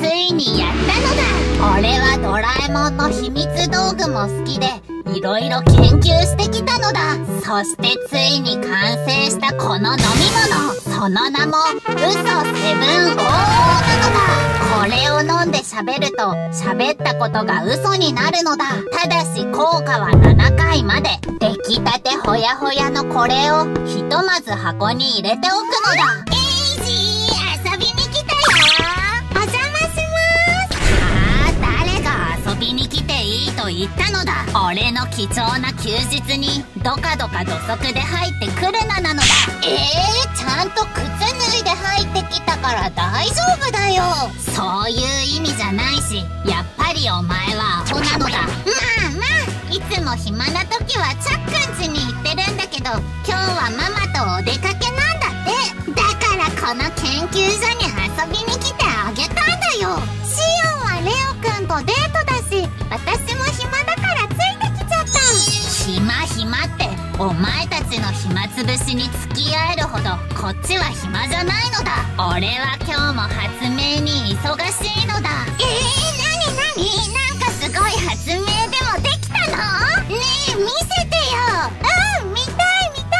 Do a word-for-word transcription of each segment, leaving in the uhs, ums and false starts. ついにやったのだ。俺はドラえもんの秘密道具も好きでいろいろ研究してきたのだ。そしてついに完成したこの飲み物、その名もウソセブンオーオーなのだ。これを飲んで喋ると喋ったことが嘘になるのだ。ただし効果はななかいまで。出来たてほやほやのこれをひとまず箱に入れておくのだ。エイジー、遊びに来たよ。お邪魔します。あー、誰が遊びに来ていいと言ったのだ。俺の貴重な休日にどかどか土足で入ってくるななのだ。えー、ちゃんと靴脱いで入ってきたから大丈夫だよ。そういう意味じゃないし、やっぱりお前はアホなのだ。まあまあ、いつも暇な時はチャックン家に行ってるんだけど、今日はママとお出かけなんだって。だからこの研究所に遊びに来てあげたんだよ。シオンはレオくんとデートだし、私も暇だからついてきちゃった。暇暇って、お前たちの暇つぶしに付き合えるほどこっちは暇じゃないのだ。俺は今日も発明に忙しいのだ。えー、なになに、なんかすごい発明でもできねえ、見せてよ。うん、見たい見た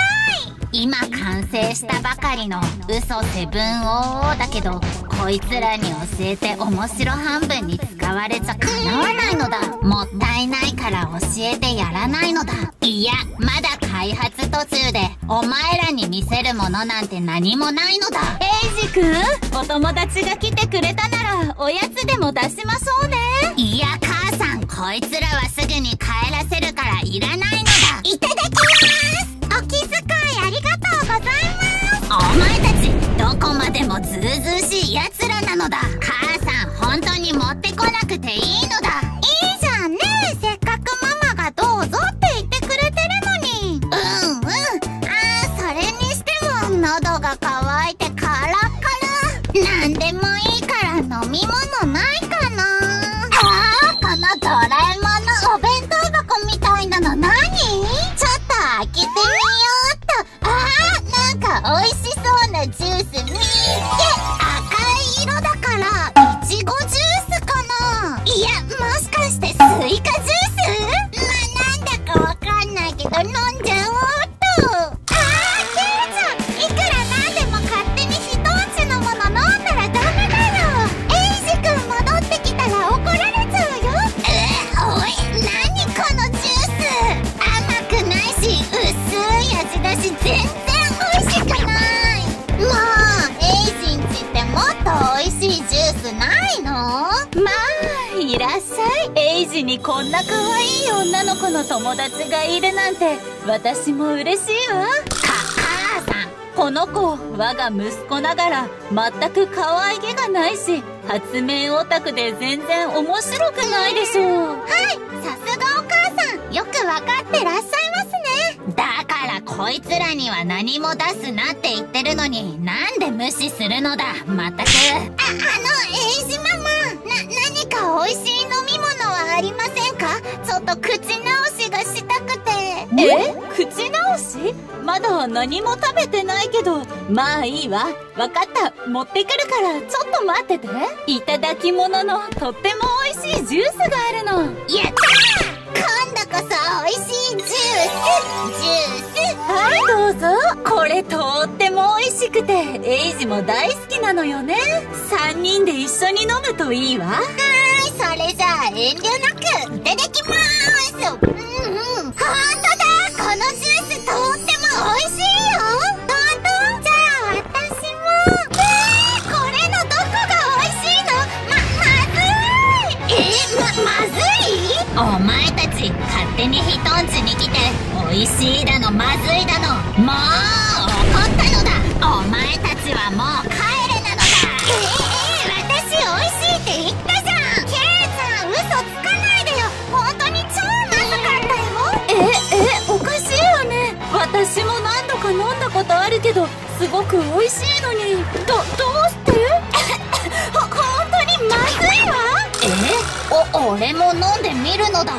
い。今完成したばかりのウソセブンオーオーだけど、こいつらに教えて面白半分に使われちゃかなわないのだ。もったいないから教えてやらないのだ。いや、まだ開発途中でお前らに見せるものなんて何もないのだ。エイジ君、お友達が来てくれたならおやつでも出しましょうね。いや、母さん、こいつらはすぐに帰らせるからいらないのだ。いただきます。お気遣いありがとうございます。お前たちどこまでもずうずうしいやつらなのだ。母さん、本当に持ってこなくていいのだ。いいじゃんね、せっかくママがどうぞって言ってくれてるのに。うんうん、あー、それにしても喉が渇いてカラッカラ。なんでもいいから飲み物ないかな。あー、このドラえもんのお弁当箱みたいなの何？ちょっと開けてみようっと。あー、なんか美味しそうなジュース見つけ、赤い色だからイチゴジュースかな。いや、もしかしてスイカジュース？まあ、なんだかわかんないけど飲んじゃおうっと。エイジにこんな可愛い女の子の友達がいるなんて私も嬉しいわ。母さん、この子我が息子ながら全く可愛げがないし、発明オタクで全然面白くないでしょう。はい、さすがお母さん、よく分かってらっしゃいますね。だからこいつらには何も出すなって言ってるのに、なんで無視するのだ。まったく。あ、あのエイジママ、な、何か美味しい飲み物はありませんか？ちょっと口直しがしたくて。え？口直し？まだ何も食べてないけど。まあいいわ、分かった、持ってくるからちょっと待ってて。いただき物のとっても美味しいジュースがあるの。やったー、今度こそ美味しいジュース。ジュース、はいどうぞ。これとっても美味しくて、エイジも大好きなのよね。さんにんで一緒に飲むといいわ。はーい、それじゃあ遠慮なくいただきまーす。うんうん、ほんとだ、このジュースとっても美味しいよ。ほんと？じゃあ私も。えー、これのどこが美味しいの？ま、まずい。えー、ま、まずい？お前たち勝手に人ん家に来て美味しいだのまずいだの、もう怒ったのだ。お前たちはもう帰れなのだ。えー、私美味しいって言ったじゃん。ケイちゃん、嘘つかないでよ。本当に超まずかったよ。ええ、おかしいよね。私も何度か飲んだことあるけど、すごく美味しいのに。どどうしてほ本当にまずいわ。えー、お俺も飲んでみるのだ。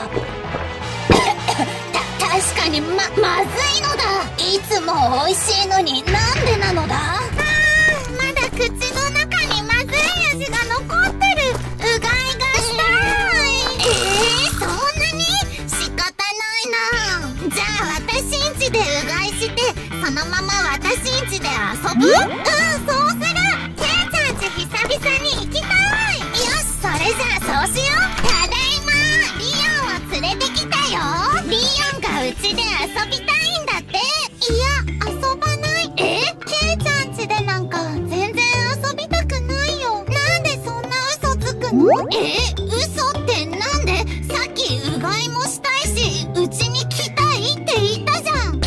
確かにま、まずいのだ。いつも美味しいのになんでなのだ。あー、まだ口の中にまずい味が残ってる。うん、そうする。チェーチャーチ久々に行きたい。よし、それじゃあそうしよう。ただいま、リオンを連れてきたよ。リオンがうちで遊びたいんだって。いや、遊ばない。え、チェーちゃんちでなんか全然遊びたくないよ。なんでそんな嘘つくの？え、嘘ってなんで？さっきうがいもしたいし、うちに来たいって言ったじゃん。そん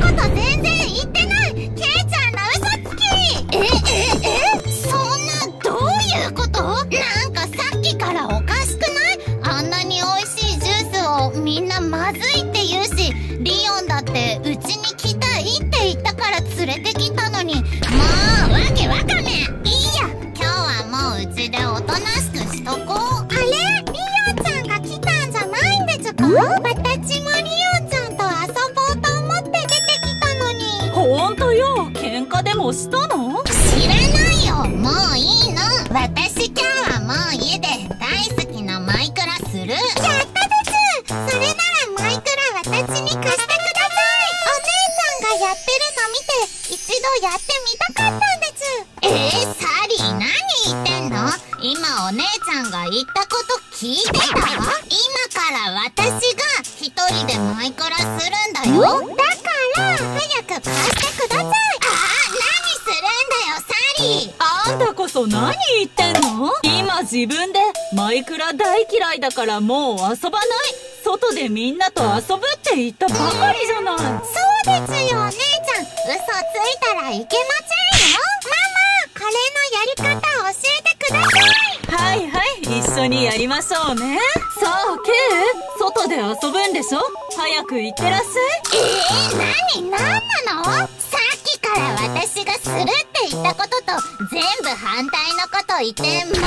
なこと全然言ってない。ケイちゃんの嘘つき。えええ、そんな、どういうこと？なんかさっきからおかしくない？あんなに美味しいジュースをみんなまずいって言うし、リオンだってうちに来たいって言ったから連れてきたのに、もうわけわかめ。いいや、今日はもううちでおとなしくしとこう。あれ、リオちゃんが来たんじゃないんでちゅか？私もリオちゃんと遊ぼうと思って出てきたのに。ほんとよ、喧嘩でもしたの？知らないよ、もういいの。私今日はもう家で大好きなマイクラする。やったでちゅ。それならマイクラ私に貸してください。お姉ちゃんがやってるの見て、一度やってみたかったんでちゅ。えー、サリー何言ってんの？今お姉ちゃんが言ったこと聞いてたわ。今から私が一人でマイクラするんだよ。だから早く貸してください。ああ、何するんだよサリー。あんたこそ何言ってんの？今自分でマイクラ大嫌いだからもう遊ばない、外でみんなと遊ぶって言ったばかりじゃない。そうですよお姉ちゃん、嘘ついたらいけませんよ。ママ、これのやり方教えてください。はいはい、一緒にやりましょうね。さあケイ、外で遊ぶんでしょ、早く行ってらっしゃい。えー、何、何なの？さっきから私がするって言ったことと全部反対のこと言って、もう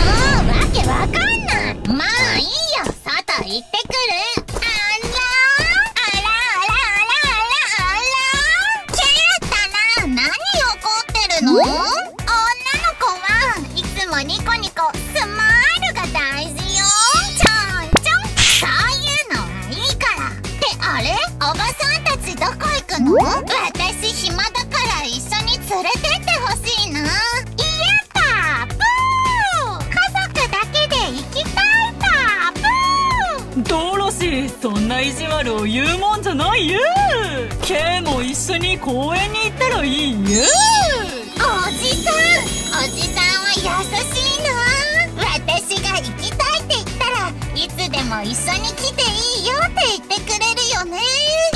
わけわかんない。まあいいよ、外行ってくる。女の子はいつもニコニコ、スマイルが大事よ。ちょんちょん、そういうのはいいから。ってあれ、おばさんたちどこ行くの？私暇だから一緒に連れてってほしいな。いやパプー、家族だけで行きたいパプー。ドロシー、そんな意地悪を言うもんじゃないよ。ケイも一緒に公園に行ったらいいよ。おじさん、おじさんは優しいな。私が行きたいって言ったらいつでも一緒に来ていいよって言ってくれるよね。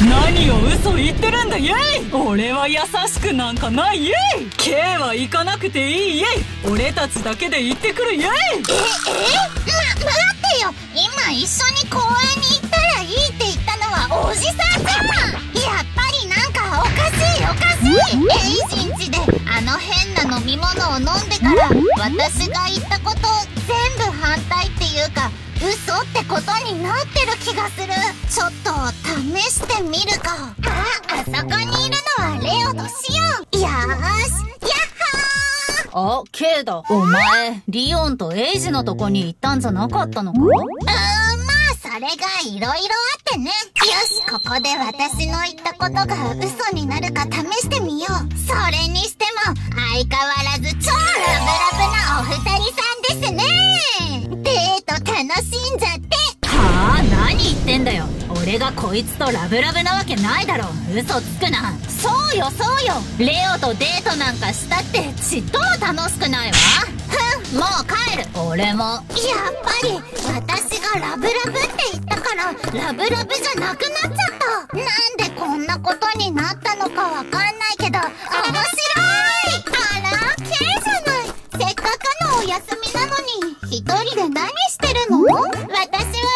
何を嘘言ってるんだイエイ。俺は優しくなんかないイエイ。Kは行かなくていいイエイ。俺たちだけで行ってくるイエイ。ええ、ま、待ってよ、今一緒に公園に行ったらいいって言ったのはおじさんじゃん。やっぱりなんかおかしいおかしい。エイジンチであの変な飲み物を飲んでから、私が言ったこと全部反対っていうか嘘ってことになってる気がする。ちょっと試してみるか。あ、あそこにいるのはレオとシオン。よーし、やっほー。あ、ケイだ。お前、リオンとエイジのとこに行ったんじゃなかったのか？うーん、まあそれがいろいろあってね。よし、ここで私の言ったことが嘘になるか試してみよう。それにしても相変わらず超ラブラブなお二人さんですね。デート楽しんじゃって。はあ、何言ってんだよ。俺がこいつとラブラブなわけないだろ。嘘つくな。そうよそうよ、レオとデートなんかしたってちっとも楽しくないわ。ふん、もう帰る。俺も。やっぱり私がラブラブって言ったからラブラブじゃなくなっちゃった。なんでこんなことになったのかわかんないけど面白い。あら、ケイじゃない。せっかくのお休みなのに一人で何してるの？私は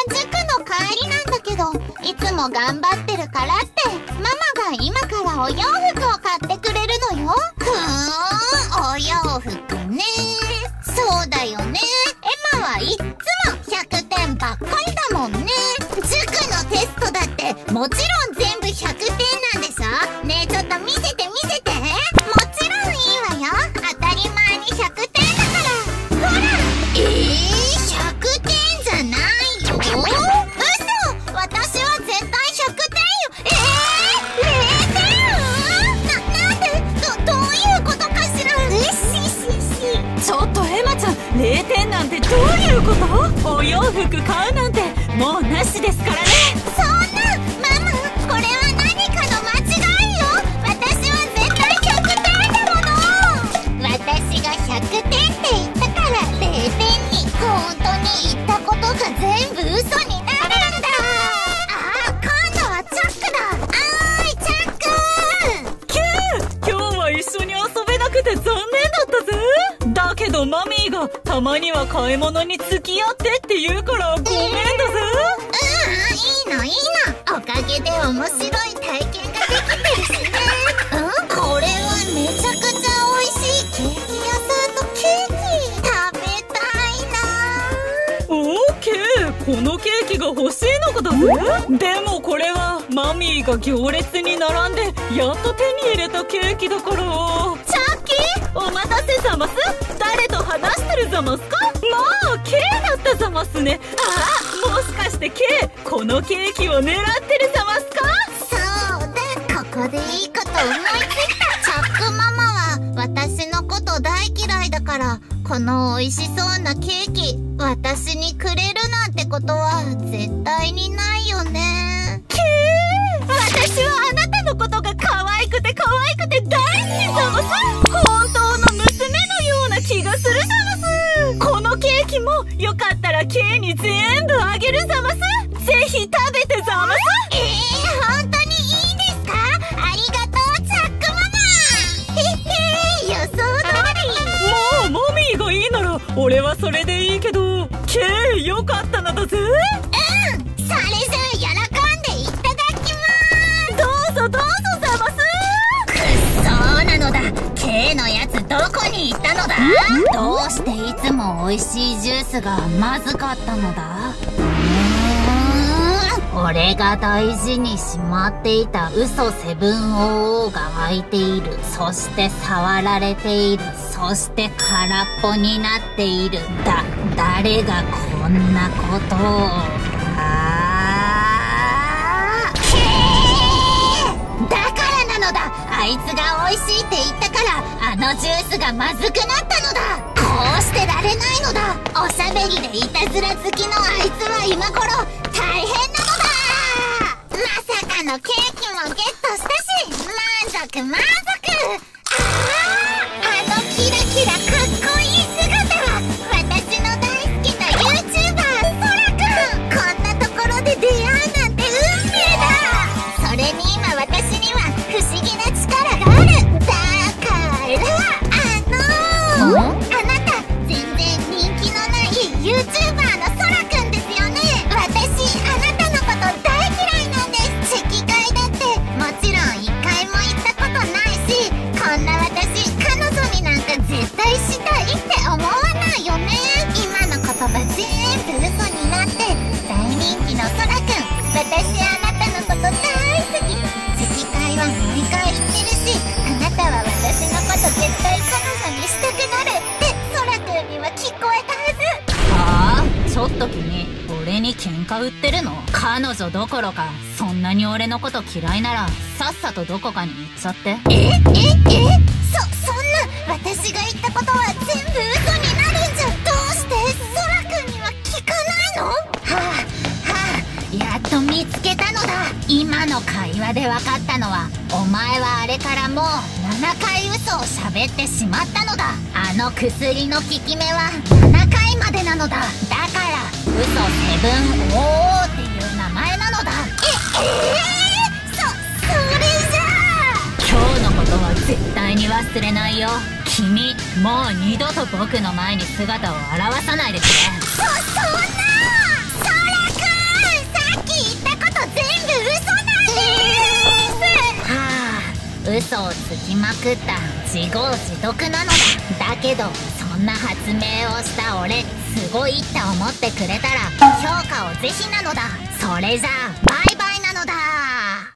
塾の帰りなんだけど、いつも頑張ってるからってママが今からお洋服を買ってくれるのよ。ふーん、お洋服ね。そうだよね、エマはいっつもひゃくてんばっかりだもんね。塾のテストだってもちろん全部ひゃくてんなんでしょ？ねえ、ちょっと見せて見せて。もちろんいいわよ、当たり前にひゃくてんだから。ほら、えー、ひゃくてんじゃないよ。嘘、私は絶対ひゃくてんよ。えー、れいてん？な、なんで、ど、どういうことかしら。なんてどういうこと？お洋服買うなんてもうなしですからね。そんなマム、これは何かの間違いよ。私は絶対ひゃくてんだもの。私がひゃくてんって言ったかられいてんに。本当に言ったことが全部嘘になるんだ。ああ、今度はチャックだ。おいチャック。キュー、今日は一緒に遊べなくて残念だったぜ。だけどマミーがたまには買い物に付き合ってって言うからごめんだぜ。ううん、いいのいいの。おかげで面白い体験ができてるしね。うん、これはめちゃくちゃ美味しいケーキ屋さんのケーキ、食べたいな。オーケー、このケーキが欲しいのかだぜ。でもこれはマミーが行列に並んでやっと手に入れたケーキだから。チャッキー、お待たせざます。誰と話してるざますか？もう K だったざますね。ああ、もしかして K、 このケーキを狙ってるざますか？そうだ、ここでいいこと思いついた。チャックママは私のこと大嫌いだから、この美味しそうなケーキ私にくれるなんてことは絶対にないよね。 K、 私はあなたのことが可愛くて可愛くて大好きざます。本当の娘のような気がするざます。このケーキもよかったら K に全部あげるざます。ぜひ食べてざます。えー、本当にいいですか？ありがとうチャックママ。へへー、予想通り。もうマミーがいいなら俺はそれでいいけど、 K よかったのだぜ。うん、それじゃあ喜んでいただきます。どうぞどうぞざます。くっそうなのだ。 K のやつどこに行ったのだ？どうしていつも美味しいジュースがまずかったのだ？うーん、俺が大事にしまっていた嘘セブンオーオーが開いている。そして触られている。そして空っぽになっている。だ、誰がこんなことを。ああ、けー、だからなのだ。あいつが美味しいって言ったから、あのジュースがまずくなったのだ。こうしてられないのだ。おしゃべりでいたずら好きのあいつは今頃大変なのだ。まさかのケーキもゲットしたし、満足満足。ああ、あのキラキラかっこいい姿は私の大好きな YouTuber ソラくん。こんなところで出会うなんて運命だ。それに今私には不思議な力がある。だからあのー、ユーチューバー のそらくんですよね。私、あなたのこと大嫌いなんです。チェキ会だってもちろん一回も行ったことないし、こんな私彼女になんか絶対したいって思わないよね。今の言葉全部嘘になって大人気のそらくん。私、あなたのこと大好き。チェキ会は毎回行ってるし、あなたは私のこと絶対彼女にしたくなるってそらくんには聞こえたはず。ちょっと君、俺に喧嘩売ってるの？彼女どころか、そんなに俺のこと嫌いならさっさとどこかに行っちゃって。ええええ、そそんな、私が言ったことは全部嘘になるんじゃ。どうして空くんには聞かないの？はあはあ、やっと見つけたのだ。今の会話でわかったのは、お前はあれからもうななかい嘘を喋ってしまったのだ。あの薬の効き目はななかいまでなのだ。だから嘘セブンオーっていう名前なのだ。え、えー、そ、それじゃあ今日のことは絶対に忘れないよ。君、もう二度と僕の前に姿を現さないでくれ。そ、そんな、そらくん、さっき言ったこと全部嘘なんです、えー、はあ、嘘をつきまくった自業自得なのだ。だけどそんな発明をした俺、すごいって思ってくれたら評価をぜひなのだ。それじゃあバイバイ。